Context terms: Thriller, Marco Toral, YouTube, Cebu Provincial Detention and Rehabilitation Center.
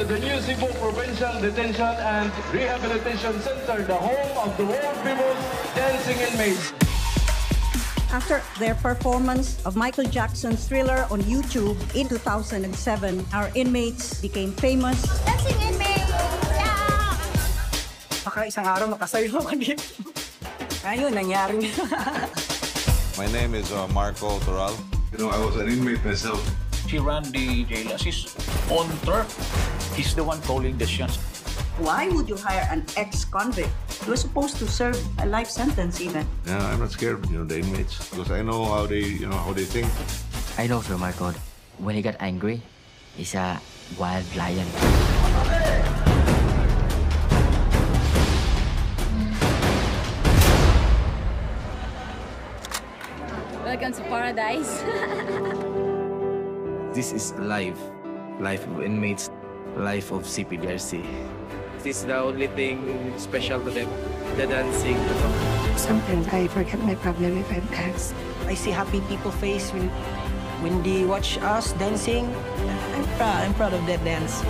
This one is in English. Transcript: to the new Cebu Provincial Detention and Rehabilitation Center, the home of the world famous dancing inmates. After their performance of Michael Jackson's Thriller on YouTube in 2007, our inmates became famous. Dancing inmates! Yeah! Baka isang araw makasayo ka dito. Ayun, nangyari. My name is Marco Toral. You know, I was an inmate myself. She ran the jail assist on turf. He's the one calling the shots. Why would you hire an ex-convict? You're supposed to serve a life sentence, even. Yeah, I'm not scared, you know, the inmates, because I know how they, you know, how they think. I know for my God, when he got angry, he's a wild lion. Welcome to paradise. This is life of inmates, life of CPDRC. This is the only thing special to them, the dancing. Sometimes I forget my problem if I dance. I see happy people face when they watch us dancing. I'm proud of that dance.